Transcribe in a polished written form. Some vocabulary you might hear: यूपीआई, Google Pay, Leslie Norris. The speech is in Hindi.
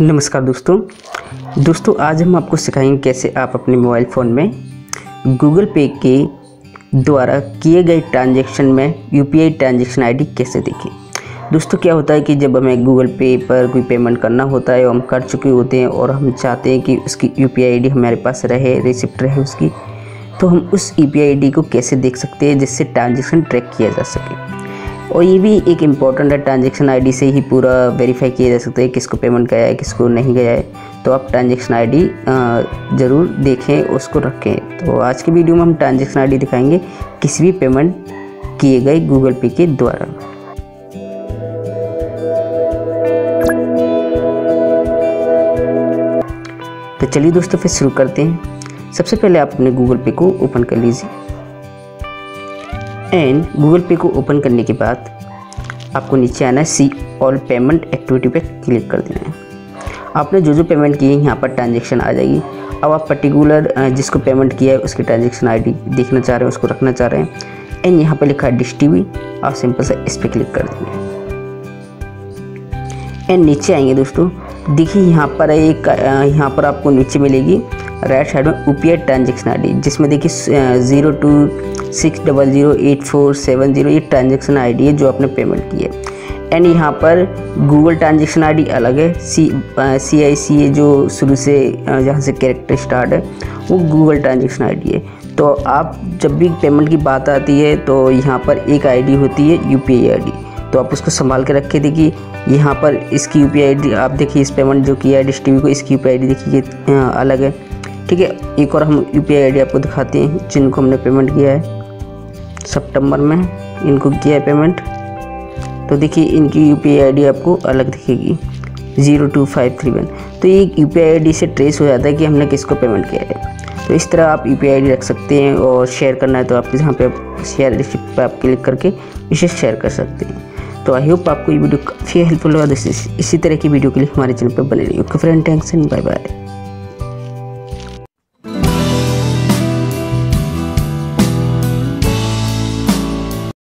नमस्कार दोस्तों, आज हम आपको सिखाएंगे कैसे आप अपने मोबाइल फ़ोन में गूगल पे के द्वारा किए गए ट्रांजैक्शन में यूपीआई ट्रांजैक्शन आईडी कैसे देखें। दोस्तों, क्या होता है कि जब हमें गूगल पे पर कोई पेमेंट करना होता है और हम कर चुके होते हैं और हम चाहते हैं कि उसकी यूपीआई आईडी हमारे पास रहे, रिसिप्ट रहे उसकी, तो हम उस यूपीआई आईडी को कैसे देख सकते हैं जिससे ट्रांजैक्शन ट्रैक किया जा सके। और ये भी एक इम्पॉर्टेंट है, ट्रांजैक्शन आईडी से ही पूरा वेरीफाई किया जा सकता है किसको पेमेंट गया है किसको नहीं गया है। तो आप ट्रांजैक्शन आईडी ज़रूर देखें, उसको रखें। तो आज की वीडियो में हम ट्रांजैक्शन आईडी दिखाएंगे किसी भी पेमेंट किए गए गूगल पे के द्वारा। तो चलिए दोस्तों फिर शुरू करते हैं। सबसे पहले आप अपने गूगल पे को ओपन कर लीजिए एंड गूगल पे को ओपन करने के बाद आपको नीचे आना है, सी ऑल पेमेंट एक्टिविटी पे क्लिक कर देना है। आपने जो पेमेंट की है यहाँ पर ट्रांजैक्शन आ जाएगी। अब आप पर्टिकुलर जिसको पेमेंट किया है उसकी ट्रांजैक्शन आईडी देखना चाह रहे हैं, उसको रखना चाह रहे हैं एंड यहाँ पर लिखा है डिश टीवी, आप सिंपल से इस पर क्लिक कर देंगे एंड नीचे आएंगे। दोस्तों देखिए यहाँ पर आपको नीचे मिलेगी राइट साइड में यूपीआई ट्रांजैक्शन आईडी, जिसमें देखिए 026008470 ये ट्रांजैक्शन आईडी है जो आपने पेमेंट की है। एंड यहाँ पर गूगल ट्रांजैक्शन आईडी अलग है, CICA जो शुरू से जहाँ से कैरेक्टर स्टार्ट है वो गूगल ट्रांजैक्शन आईडी है। तो आप जब भी पेमेंट की बात आती है तो यहाँ पर एक आईडी होती है यूपीआई आईडी, तो आप उसको संभाल के रखिए। देखिए यहाँ पर इसकी यूपीआई आईडी आप देखिए, इस पेमेंट जो किया है डिश टीवी को, इसकी यूपीआई आईडी देखिए अलग है। ठीक है, एक और हम यूपीआई आईडी आपको दिखाते हैं जिनको हमने पेमेंट किया है सितंबर में, इनको किया है पेमेंट। तो देखिए इनकी यूपीआई आईडी आपको अलग दिखेगी 02531। तो ये यूपीआई आईडी से ट्रेस हो जाता है कि हमने किसको पेमेंट किया है। तो इस तरह आप यूपीआई आईडी रख सकते हैं और शेयर करना है तो आप यहाँ पर शेयर रिसिप्ट पर आप क्लिक करके इसे शेयर कर सकते हैं। तो आई होप आपको ये वीडियो काफ़ी हेल्पफुल होगा। इसी तरह की वीडियो के लिए हमारे चैनल पर बने रहिए। Okay friend, thanks and bye bye.